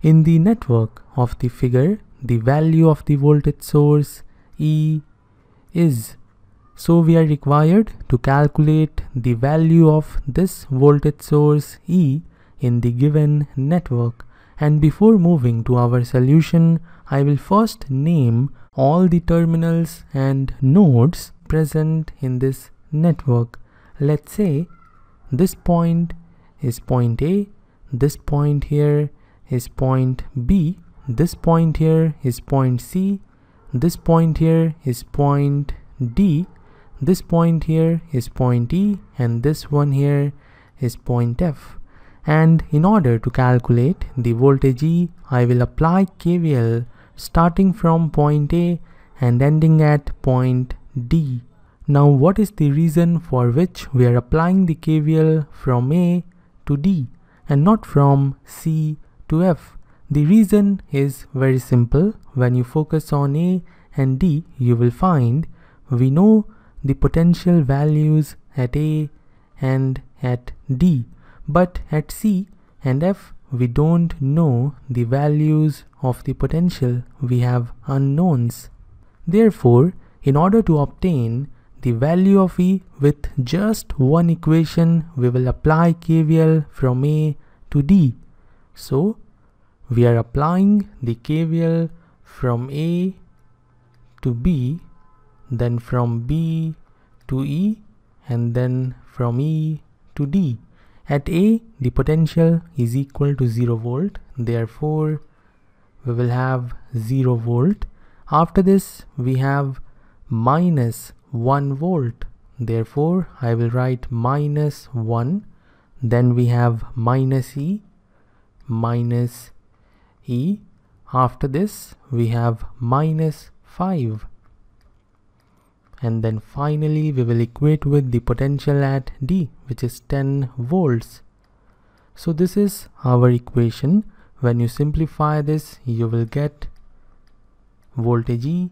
In the network of the figure, the value of the voltage source E is. So we are required to calculate the value of this voltage source E in the given network. And before moving to our solution, I will first name all the terminals and nodes present in this network. Let's say this point is point A, this point here is point B, this point here is point C, this point here is point D, this point here is point E, and this one here is point F. And in order to calculate the voltage E, I will apply KVL starting from point A and ending at point D. Now what is the reason for which we are applying the KVL from A to D and not from C to F? The reason is very simple. When you focus on A and D, you will find we know the potential values at A and at D, but at C and F we don't know the values of the potential. We have unknowns. Therefore, in order to obtain the value of E with just one equation, we will apply KVL from A to D. So we are applying the KVL from A to B, then from B to E, and then from E to D. At A, the potential is equal to 0 volt. Therefore, we will have 0 volt. After this, we have minus 1 volt. Therefore, I will write minus 1. Then we have minus E, minus E. After this, we have minus 5. And then finally we will equate with the potential at D, which is 10 volts. So this is our equation. When you simplify this, you will get voltage E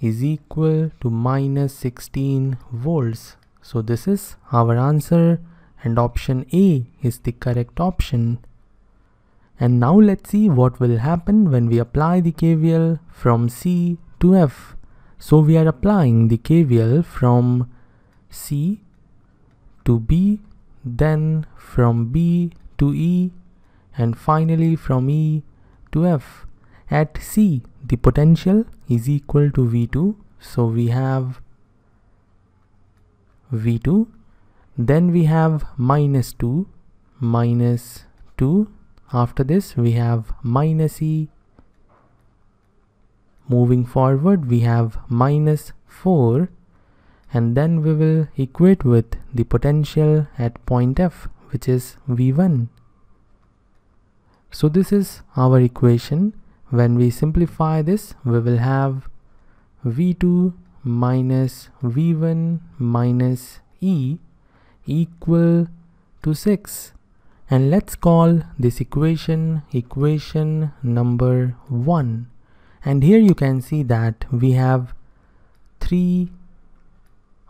is equal to minus 16 volts. So this is our answer, and option A is the correct option. And now let's see what will happen when we apply the KVL from C to F. So we are applying the KVL from C to B, then from B to E, and finally from E to F. At C, the potential is equal to V2. So we have V2. Then we have minus 2, minus 2. After this, we have minus E. Moving forward, we have minus 4, and then we will equate with the potential at point F, which is V1. So this is our equation. When we simplify this, we will have V2 minus V1 minus E equal to 6. And let's call this equation number 1. And here you can see that we have 3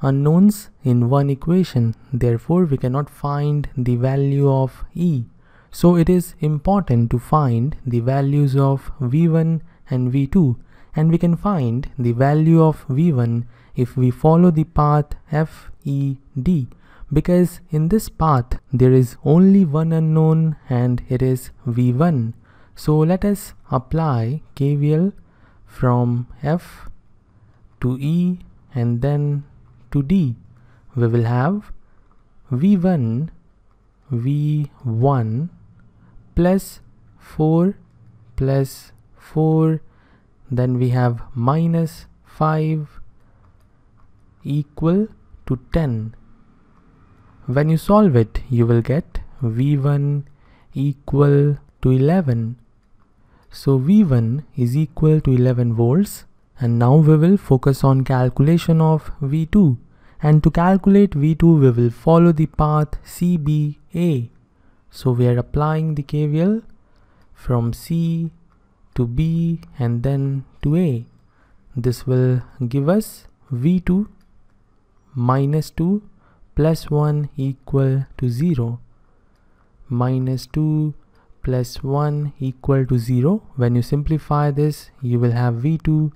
unknowns in one equation. Therefore, we cannot find the value of E. So it is important to find the values of V1 and V2. And we can find the value of V1 if we follow the path F, E, D. Because in this path, there is only one unknown, and it is V1. So let us apply KVL from F to E and then to D. We will have V1 plus 4 plus 4, then we have minus 5 equal to 10. When you solve it, you will get V1 equal to 11. So V1 is equal to 11 volts. And now we will focus on calculation of V2. And to calculate V2, we will follow the path CBA. So we are applying the KVL from C to B and then to A. This will give us V2 minus 2 plus 1 equal to 0, minus 2 plus 1 equal to 0. When you simplify this, you will have V2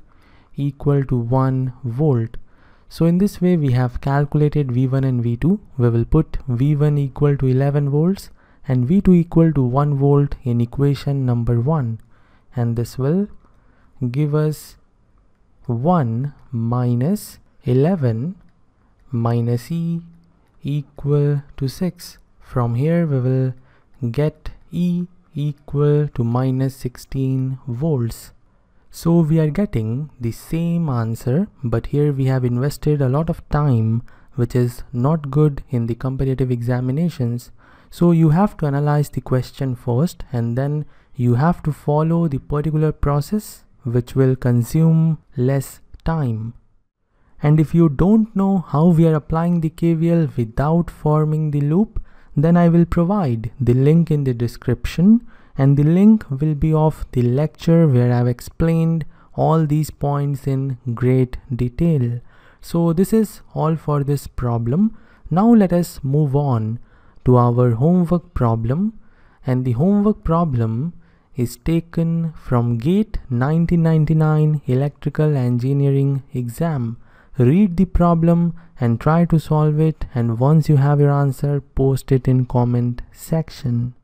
equal to 1 volt. So in this way, we have calculated V1 and V2. We will put V1 equal to 11 volts and V2 equal to 1 volt in equation number 1. And this will give us 1 minus 11 minus E equal to 6. From here, we will get E equal to minus 16 volts. So we are getting the same answer, but here we have invested a lot of time, which is not good in the competitive examinations. So you have to analyze the question first, and then you have to follow the particular process which will consume less time. And if you don't know how we are applying the KVL without forming the loop, then I will provide the link in the description, and the link will be of the lecture where I've explained all these points in great detail. So this is all for this problem. Now let us move on to our homework problem, and the homework problem is taken from GATE 1999 Electrical Engineering exam. Read the problem and try to solve it, and once you have your answer, post it in comment section.